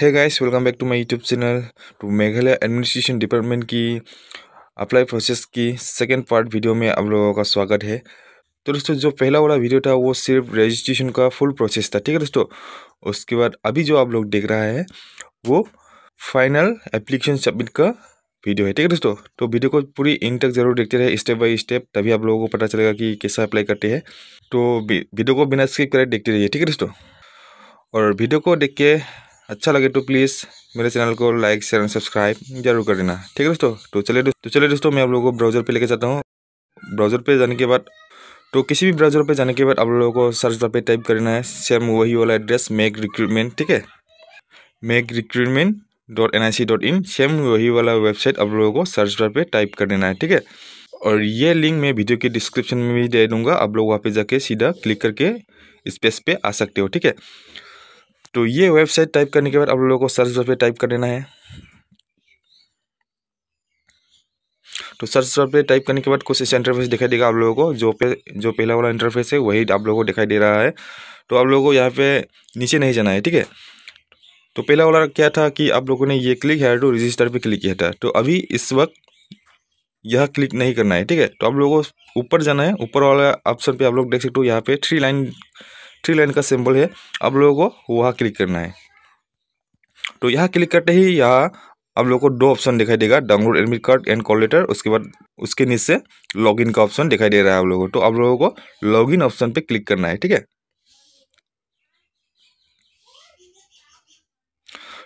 है guys, welcome back to my YouTube channel to Meghalaya administration department की apply process की second part video में आप लोगों का स्वागत है। तो दोस्तों, जो पहला वाला वीडियो था वो सिर्फ रजिस्ट्रेशन का फुल प्रोसेस था, ठीक है दोस्तों। उसके बाद अभी जो आप लोग देख रहा है वो फाइनल एप्लीकेशन सबमिट का वीडियो है, ठीक है दोस्तों। तो वीडियो को पूरी एंड तक जरूर देखते रहे स्टेप बाय स्टेप, तभी आप लोगों को पता चलेगा कि कैसा अप्लाई करते हैं। तो वीडियो को बिना स्किप करे देखते रहिए, ठीक है दोस्तों। और वीडियो को देख के अच्छा लगे तो प्लीज़ मेरे चैनल को लाइक शेयर एंड सब्सक्राइब जरूर कर देना, ठीक है दोस्तों। तो चलिए दोस्तों, मैं आप लोगों को ब्राउज़र पे लेके जाता हूँ। ब्राउज़र पे जाने के बाद, तो किसी भी ब्राउज़र पे जाने के बाद आप लोगों को सर्च बार पे टाइप करना है सेम वही वाला एड्रेस MegRecruitment, ठीक है, MegRecruitment.nic.in, सेम वही वाला वेबसाइट आप लोगों को सर्च बार पे टाइप कर देना है, ठीक है। और ये लिंक मैं वीडियो के डिस्क्रिप्शन में भी दे दूँगा, आप लोग वहाँ पर जाके सीधा क्लिक करके इस पेज पर आ सकते हो, ठीक है। तो ये वेबसाइट टाइप करने के बाद आप लोगों को सर्च बार पे टाइप कर देना है। तो सर्च बार पे टाइप करने के बाद कुछ ऐसा इंटरफेस दिखाई देगा आप लोगों को, जो पहला वाला इंटरफेस है वही आप लोगों को दिखाई दे रहा है। तो आप लोगों को यहाँ पे नीचे नहीं जाना है, ठीक है। तो पहला वाला क्या था कि आप लोगों ने ये क्लिक है टू रजिस्टर पर क्लिक किया था, तो अभी इस वक्त यह क्लिक नहीं करना है, ठीक है। तो आप लोगों को ऊपर जाना है, ऊपर वाला ऑप्शन पर आप लोग देख सकते हो यहाँ पे थ्री लाइन का सिंबल है, आप लोगों को वहाँ क्लिक करना है। तो यहाँ क्लिक करते ही यहाँ आप लोगों को दो ऑप्शन दिखाई देगा, download admit card and call letter, उसके बाद उसके नीचे लॉगिन का ऑप्शन दिखाई दे रहा है आप लोगों को। तो आप लोगों को लॉगिन ऑप्शन पे क्लिक करना है, ठीक है।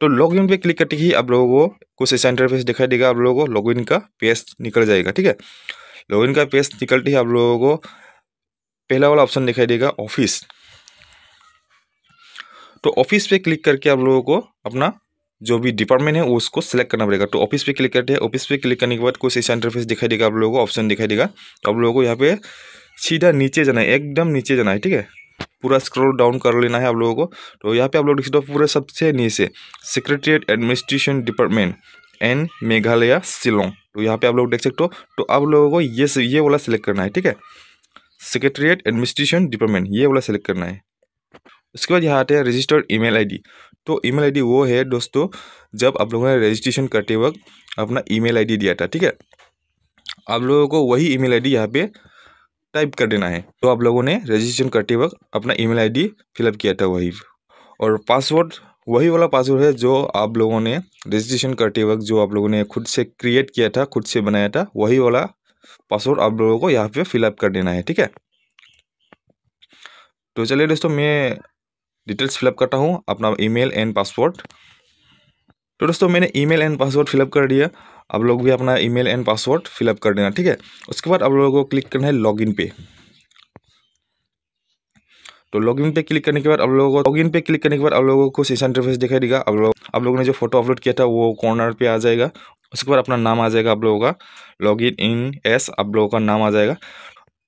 तो लॉगिन पे क्लिक करते ही आप लोगों को कुछ ऐसा इंटरफेस दिखाई देगा, आप लोगों को लॉगिन का पेज निकल जाएगा, ठीक है। लॉगिन का पेज निकलते ही आप लोगों को पहला वाला ऑप्शन दिखाई देगा ऑफिस। तो ऑफिस पे क्लिक करके आप लोगों को अपना जो भी डिपार्टमेंट है उसको सेलेक्ट करना पड़ेगा। तो ऑफिस पे क्लिक करते हैं, ऑफिस पे क्लिक करने के बाद कुछ ऐसा इंटरफेस दिखाई देगा आप लोगों को, ऑप्शन दिखाई देगा। तो आप लोगों को यहाँ पे सीधा नीचे जाना है, एकदम नीचे जाना है, ठीक है। पूरा स्क्रॉल डाउन कर लेना है आप लोगों को। तो यहाँ पे आप लोग देख सकते हो पूरा सबसे नीचे secretariat administration department and Meghalaya Shillong, तो यहाँ पे आप लोग देख सकते हो। तो आप लोगों को ये वाला सेलेक्ट करना है, ठीक है, सेक्रेटेरिएट एडमिनिस्ट्रेशन डिपार्टमेंट, ये वाला सेलेक्ट करना है। उसके बाद यहाँ आते हैं रजिस्टर्ड ईमेल आईडी। तो ईमेल आईडी वो है दोस्तों जब आप लोगों ने रजिस्ट्रेशन करते वक्त अपना ईमेल आईडी दिया था, ठीक है। आप लोगों को वही ईमेल आईडी यहाँ पे टाइप कर देना है। तो आप लोगों ने रजिस्ट्रेशन करते वक्त अपना ईमेल आईडी फिलअप किया था वही, और पासवर्ड वही वाला पासवर्ड है जो आप लोगों ने रजिस्ट्रेशन करते वक्त जो आप लोगों ने खुद से क्रिएट किया था, खुद से बनाया था, वही वाला पासवर्ड आप लोगों को यहाँ पे फिलअप कर देना है, ठीक है। तो चलिए दोस्तों, मैं डिटेल्स फिलअप करता हूँ अपना ईमेल एंड पासवर्ड। तो दोस्तों, मैंने ईमेल एंड पासवर्ड फिलअप कर दिया, आप लोग भी अपना ईमेल एंड पासवर्ड फिलअप कर देना, ठीक है। उसके बाद आप लोगों को क्लिक करना है लॉगिन पे। तो लॉगिन पे क्लिक करने के बाद आप लोगों को सेशन इंटरफेस दिखाई देगा। आप लोगों ने जो फोटो अपलोड किया था वो कॉर्नर पे आ जाएगा। उसके बाद अपना नाम आ जाएगा आप लोगों का, लॉगिन इन एस आप लोगों का नाम आ जाएगा।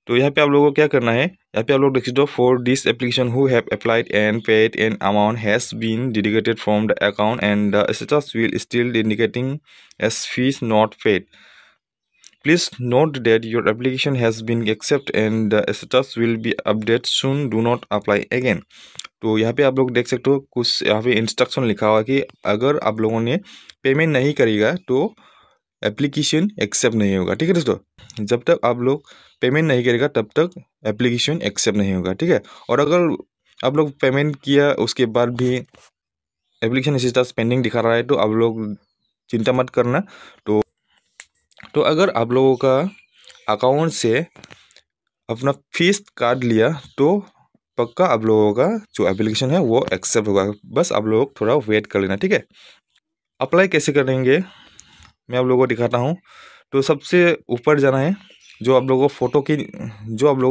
तो यहाँ पे आप लोगों को क्या करना है, यहाँ पे आप लोग देख सकते हो for this application who have applied and paid an amount has been dedicated from the account and the status will still indicating as fees not paid, please note that your application has been accept and the status will be update soon, do not apply again. तो यहाँ पे आप लोग देख सकते हो कुछ यहाँ पे इंस्ट्रक्शन लिखा हुआ है कि अगर आप लोगों ने पेमेंट नहीं करेगा तो एप्लीकेशन एक्सेप्ट नहीं होगा, ठीक है दोस्तों। जब तक आप लोग पेमेंट नहीं करेगा तब तक एप्लीकेशन एक्सेप्ट नहीं होगा, ठीक है। और अगर आप लोग पेमेंट किया उसके बाद भी एप्लीकेशन इसी तरह पेंडिंग दिखा रहा है तो आप लोग चिंता मत करना। तो अगर आप लोगों का अकाउंट से अपना फीस काट लिया तो पक्का आप लोगों का जो एप्लीकेशन है वो एक्सेप्ट होगा, बस आप लोग थोड़ा वेट कर लेना, ठीक है। अप्लाई कैसे करेंगे मैं आप लोगों को दिखाता हूँ। तो सबसे ऊपर जाना है, जो आप लोगों को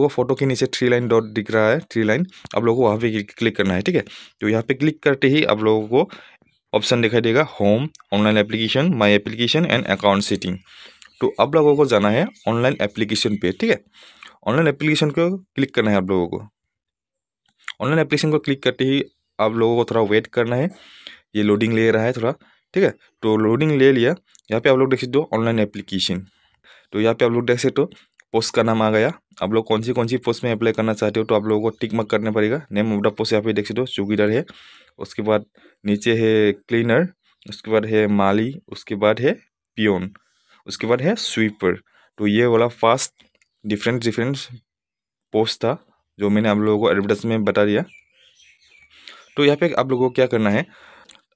फोटो के नीचे थ्री लाइन डॉट दिख रहा है, थ्री लाइन, आप लोगों को वहाँ पे क्लिक करना है, ठीक है। तो यहाँ पे क्लिक करते ही आप लोगों को ऑप्शन दिखाई देगा home, online application, my application and account setting. तो आप लोगों को जाना है ऑनलाइन एप्लीकेशन पे, ठीक है। ऑनलाइन एप्लीकेशन को क्लिक करना है आप लोगों को। ऑनलाइन एप्लीकेशन को क्लिक करते ही आप लोगों को थोड़ा वेट करना है, ये लोडिंग ले रहा है थोड़ा, ठीक है। तो लोडिंग ले लिया, यहाँ पे आप लोग देख सकते हो ऑनलाइन एप्लीकेशन। तो यहाँ पे आप लोग देख सकते हो पोस्ट का नाम आ गया, आप लोग कौन सी पोस्ट में अप्लाई करना चाहते हो तो आप लोगों को टिक मार्क करना पड़ेगा। नेम ऑफ द पोस्ट यहाँ पे देख सकते हो चौकीदार है। उसके बाद नीचे है क्लीनर, उसके बाद है माली, उसके बाद है पियोन, उसके बाद है स्वीपर। तो ये वाला फास्ट डिफरेंट पोस्ट था जो मैंने आप लोगों को एडवर्टाइज में बता दिया। तो यहाँ पे आप लोगों को क्या करना है,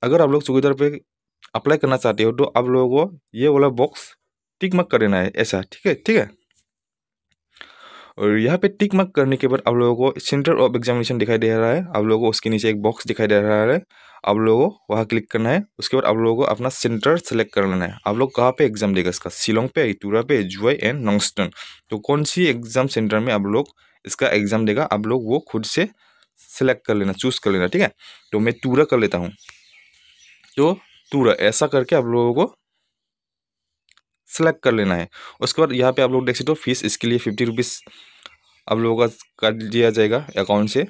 अगर आप लोग चौकीदार पे अप्लाई करना चाहते हो तो आप लोगों को ये वाला बॉक्स टिक मार्क कर देना है, ऐसा, ठीक है और यहाँ पे टिक मार्क करने के बाद आप लोगों को सेंटर ऑफ एग्जामिनेशन दिखाई दे रहा है, आप लोगों को उसके नीचे एक बॉक्स दिखाई दे रहा है, आप लोगों को वहाँ क्लिक करना है। उसके बाद आप लोगों को अपना सेंटर सेलेक्ट कर लेना है। आप लोग कहाँ पे एग्जाम देगा इसका, शिलोंग पे, इटूरा पे, जुआई एंड नॉन्गस्टन। तो कौन सी एग्जाम सेंटर में आप लोग इसका एग्जाम देगा, आप लोग वो खुद से सेलेक्ट कर लेना, चूज कर लेना, ठीक है। तो मैं टूरा कर लेता हूँ, तो टूरा ऐसा करके आप लोगों को सेलेक्ट कर लेना है। उसके बाद यहाँ पे आप लोग देख सकते हो फीस इसके लिए 50 रुपीस आप लोगों का काट दिया जाएगा अकाउंट से।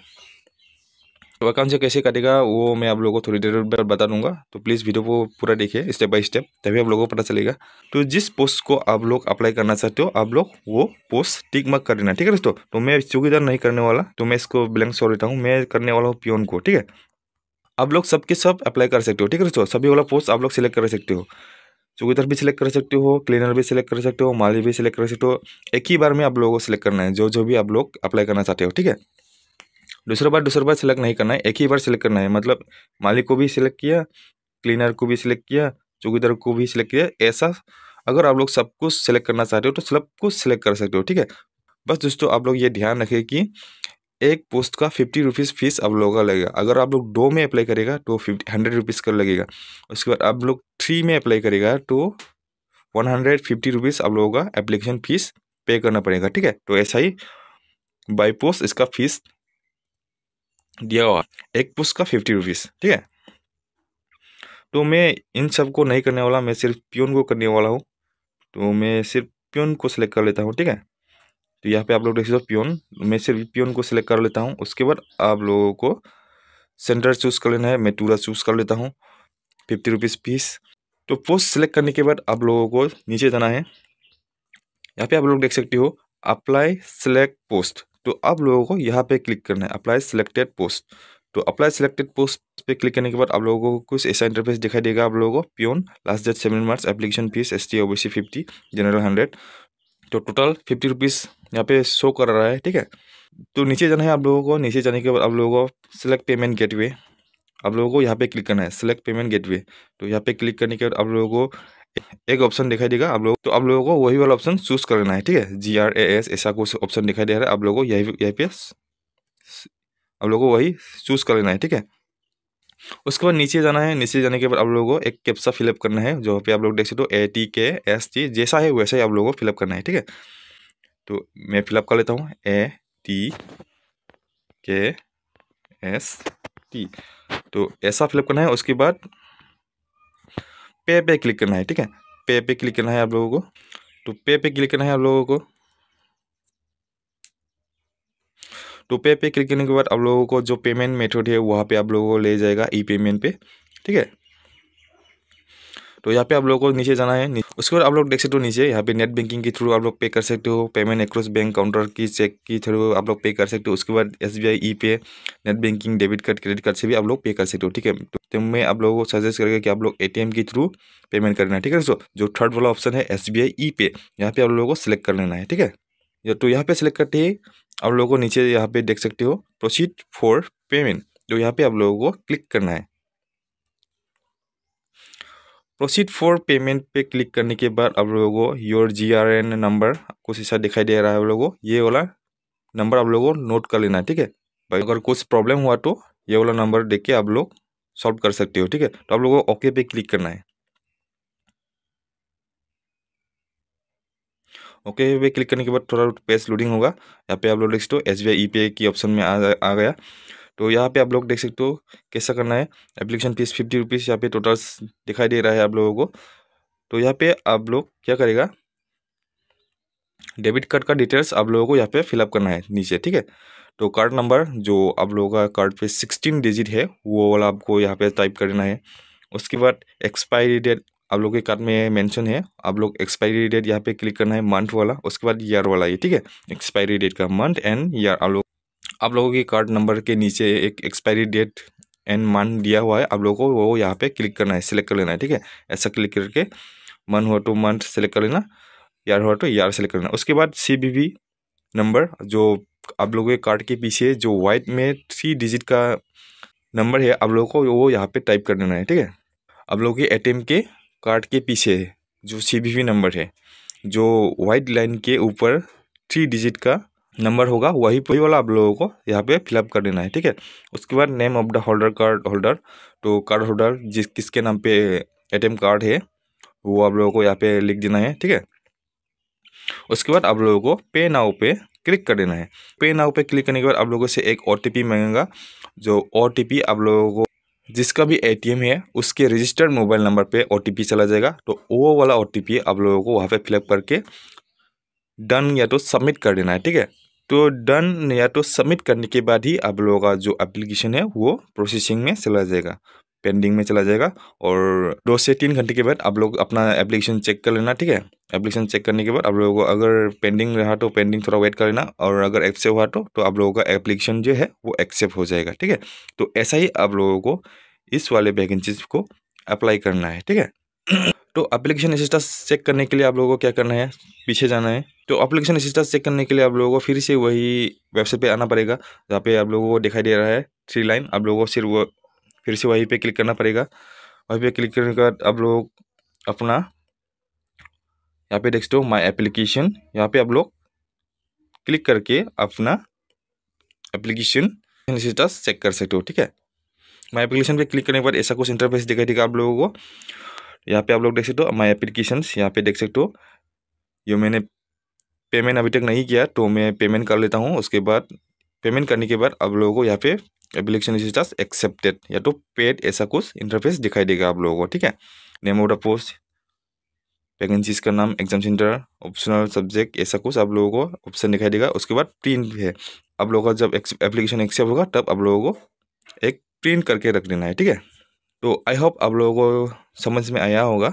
तो अकाउंट से कैसे कटेगा वो मैं आप लोगों को थोड़ी देर बाद बता दूंगा, तो प्लीज़ वीडियो को पूरा देखिए स्टेप बाय स्टेप, तभी आप लोगों को पता चलेगा। तो जिस पोस्ट को आप लोग अप्लाई करना चाहते हो आप लोग वो पोस्ट टिक मार्क कर देना, ठीक है दोस्तों। तो मैं चौकीदार नहीं करने वाला, तो मैं इसको ब्लैंक छोड़ देता हूँ, मैं करने वाला हूँ पियोन को, ठीक है। आप लोग सबके सब अप्लाई कर सकते हो, ठीक है दोस्तों। सभी वाला पोस्ट आप लोग सिलेक्ट कर सकते हो, चौकीदार भी सिलेक्ट कर सकते हो, क्लीनर भी सिलेक्ट कर सकते हो, माली भी सिलेक्ट कर सकते हो। एक ही बार में आप लोगों को सिलेक्ट करना है जो भी आप लोग अप्लाई करना चाहते हो, ठीक है। दूसरा बार सिलेक्ट नहीं करना है, एक ही बार सिलेक्ट करना है। मतलब माली को भी सिलेक्ट किया, क्लीनर को भी सिलेक्ट किया, चौकीदार को भी सिलेक्ट किया, ऐसा। अगर आप लोग सब कुछ सिलेक्ट करना चाहते हो तो सब कुछ सिलेक्ट कर सकते हो, ठीक है। बस दोस्तों आप लोग ये ध्यान रखें कि एक पोस्ट का 50 रुपीज़ फीस आप लोगों का लगेगा। अगर आप लोग 2 में अप्लाई करेगा तो 100 रुपीज़ का लगेगा। उसके बाद आप लोग 3 में अप्लाई करेगा तो 150 रुपीज़ आप लोगों का एप्लीकेशन फीस पे करना पड़ेगा, ठीक है। तो ऐसा ही बाई पोस्ट इसका फीस दिया हुआ, एक पोस्ट का 50 रुपीज़, ठीक है। तो मैं इन सब को नहीं करने वाला, मैं सिर्फ पियोन को करने वाला हूँ। तो मैं सिर्फ पियोन को सिलेक्ट कर लेता हूँ, ठीक है। तो यहाँ पे आप लोग देख सकते हो पियोन, मैं सिर्फ पियोन को सिलेक्ट कर लेता हूँ। उसके बाद आप लोगों को सेंटर चूज़ कर लेना है, मैं टूरा चूज़ कर लेता हूँ, 50 रुपीज़ फीस। तो पोस्ट सिलेक्ट करने के बाद आप लोगों को नीचे जाना है, यहाँ पे आप लोग देख सकते हो अप्लाई सिलेक्ट पोस्ट। तो आप लोगों को यहाँ पे क्लिक करना है, अप्लाई सिलेक्टेड पोस्ट। तो अप्लाई सिलेक्टेड पोस्ट पे क्लिक करने के बाद आप लोगों को कुछ ऐसा इंटरफेस दिखाई देगा। आप लोगों को peon last date 7 March, application fees ST OBC 50, general 100। तो टोटल 50 रुपीज़ यहाँ पे शो कर रहा है, ठीक है। तो नीचे जाना है आप लोगों को, नीचे जाने के बाद आप लोगों को सिलेक्ट पेमेंट गेटवे, आप लोगों को यहाँ पे क्लिक करना है, सिलेक्ट पेमेंट गेटवे। तो यहाँ पे क्लिक करने के बाद आप लोगों को एक ऑप्शन दिखाई देगा, आप लोगों को वही वाला ऑप्शन चूज कर लेना है, ठीक है। GRAS ऐसा कुछ ऑप्शन दिखाई दे रहा है, आप लोगों को यही पे आप लोगों को वही चूज कर लेना है, ठीक है। उसके बाद नीचे जाना है, नीचे जाने के बाद आप लोगों को एक कैप्सा फिलअप करना है, जो पे आप लोग देख सकते हो ATKST जैसा है वैसा ही आप लोगों को फिलअप करना है, ठीक है। तो मैं फिलअप कर लेता हूँ ATKST, तो ऐसा फिलअप करना है। उसके बाद पे पे क्लिक करना है, ठीक है। पे पे क्लिक करना है आप लोगों को, तो पे पे क्लिक करना है आप लोगों को। तो पे पे क्लिक करने के बाद आप लोगों को जो पेमेंट मेथड है वहाँ पे आप लोगों को ले जाएगा E पेमेंट पे, ठीक है। तो यहाँ पे आप लोगों को नीचे जाना है, उसके बाद आप लोग देख सकते हो नीचे यहाँ पे नेट बैंकिंग के थ्रू आप लोग पे कर सकते हो, पेमेंट एक्रॉस बैंक काउंटर की चेक के थ्रू आप लोग पे कर सकते हो। उसके बाद SBI ePay, net banking, debit card, credit card से भी आप लोग पे कर सकते हो, ठीक है। तो मैं आप लोगों को सजेस्ट करेगा कि आप लोग ATM के थ्रू पेमेंट करना है, ठीक है दोस्तों। जो थर्ड वाला ऑप्शन है SBI ePay, यहाँ पे आप लोगों को सिलेक्ट कर लेना है, ठीक है। तो यहाँ पे सिलेक्ट करते ही आप लोगों को नीचे यहाँ पे देख सकते हो प्रोसीड फॉर पेमेंट, तो यहाँ पे आप लोगों को क्लिक करना है। प्रोसीड फॉर पेमेंट पे क्लिक करने के बाद आप लोगों को योर GRN नंबर कुछ ऐसा दिखाई दे रहा है, आप लोगों को ये वाला नंबर आप लोगों को नोट कर लेना है, ठीक है। अगर कुछ प्रॉब्लम हुआ तो ये वाला नंबर देख के आप लोग सॉल्व कर सकते हो, ठीक है। तो आप लोगों को ओके पे क्लिक करना है। ओके पे क्लिक करने के बाद थोड़ा पेज लोडिंग होगा, यहाँ पे आप लोग देख सकते हो SBI ePay की ऑप्शन में आ गया। तो यहाँ पे आप लोग देख सकते हो कैसा करना है, एप्लीकेशन फीस 50 रुपीज़ यहाँ पे टोटल दिखाई दे रहा है आप लोगों को। तो यहाँ पे आप लोग क्या करेगा, डेबिट कार्ड का डिटेल्स आप लोगों को यहाँ पे फिलअप करना है नीचे, ठीक है। तो कार्ड नंबर जो आप लोगों का कार्ड पे 16 डिजिट है वो वाला आपको यहाँ पे टाइप करना है। उसके बाद एक्सपायरी डेट आप लोग के कार्ड में मेंशन है, आप लोग एक्सपायरी डेट यहाँ पे क्लिक करना है, मंथ वाला, उसके बाद ईयर वाला ये, ठीक है। एक्सपायरी डेट का मंथ एंड ईयर आप लोगों के कार्ड नंबर के नीचे एक एक्सपायरी डेट एंड मन दिया हुआ है, आप लोगों को वो यहाँ पे क्लिक करना है, सिलेक्ट कर लेना है, ठीक है। ऐसा क्लिक करके मन हुआ तो मंथ सेलेक्ट कर लेना, यार हुआ तो यार सेलेक्ट कर लेना। उसके बाद CVV नंबर, जो आप लोगों के कार्ड के पीछे जो वाइट में 3 डिजिट का नंबर है, आप लोगों को वो यहाँ पे टाइप कर देना है, ठीक है। आप लोगों के ATM के कार्ड के पीछे जो CVV नंबर है, जो वाइट लाइन के ऊपर 3 डिजिट का नंबर होगा, वही वाला आप लोगों को यहाँ पे फिलअप कर देना है, ठीक है। उसके बाद name of the holder, card holder, तो कार्ड होल्डर किसके नाम पे ATM कार्ड है वो आप लोगों को यहाँ पे लिख देना है, ठीक है। उसके बाद आप लोगों को पे नाउ पे क्लिक कर देना है। पे नाउ पे क्लिक करने के बाद आप लोगों से एक OTP मांगेगा, जो OTP आप लोगों को जिसका भी ATM है उसके रजिस्टर्ड मोबाइल नंबर पे OTP चला जाएगा, तो वो वाला OTP आप लोगों को वहाँ पे फिलअप करके डन या तो सबमिट कर देना है, ठीक है। तो डन या तो सबमिट करने के बाद ही आप लोगों का जो एप्लीकेशन है वो प्रोसेसिंग में चला जाएगा, पेंडिंग में चला जाएगा, और 2 से 3 घंटे के बाद आप लोग अपना एप्लीकेशन चेक कर लेना, ठीक है। एप्लीकेशन चेक करने के बाद आप लोगों को अगर पेंडिंग रहा तो पेंडिंग थोड़ा वेट कर लेना, और अगर एक्सेप्ट हुआ तो आप लोगों का एप्लीकेशन जो है वो एक्सेप्ट हो जाएगा, ठीक है। तो ऐसा ही आप लोगों को इस वाले वैकेंसीज को अप्लाई करना है, ठीक है। तो एप्लीकेशन स्टेटस चेक करने के लिए आप लोगों को क्या करना है, पीछे जाना है। तो एप्लीकेशन स्टेटस चेक करने के लिए आप लोगों को फिर से वही वेबसाइट पे आना पड़ेगा, जहाँ पे आप लोगों को दिखाई दे रहा है 3 लाइन, आप लोगों को सिर्फ फिर से वहीं पे क्लिक करना पड़ेगा। वहीं पे क्लिक करने के बाद आप लोग अपना यहाँ पे देखते हो माय एप्लीकेशन, यहाँ पे आप लोग क्लिक करके अपना एप्लीकेशन स्टेटस चेक कर सकते हो, ठीक है। माय एप्लीकेशन पे क्लिक करने के बाद ऐसा कुछ इंटरफेस दिखाई देगा आप लोगों को, यहाँ पे आप लोग देख सकते हो माय एप्लीकेशन, यहाँ पे देख सकते हो। ये मैंने पेमेंट अभी तक नहीं किया तो मैं पेमेंट कर लेता हूँ। उसके बाद पेमेंट करने के बाद आप लोगों को यहाँ पे एप्लीकेशन स्टेटस एक्सेप्टेड या तो पेड ऐसा कुछ इंटरफेस दिखाई देगा आप लोगों को, ठीक है। Name of the post, vacancies का नाम, एग्जाम सेंटर, ऑप्शनल सब्जेक्ट, ऐसा कुछ आप लोगों को ऑप्शन दिखाई देगा। उसके बाद प्रिंट है, आप लोगों का जब एप्लीकेशन एक्सेप्ट होगा तब आप लोगों को एक प्रिंट करके रख देना है, ठीक है। तो आई होप आप लोगों को समझ में आया होगा।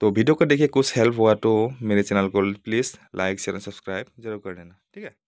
तो वीडियो को देखिए कुछ हेल्प हुआ तो मेरे चैनल को please like share and subscribe जरूर कर देना, ठीक है।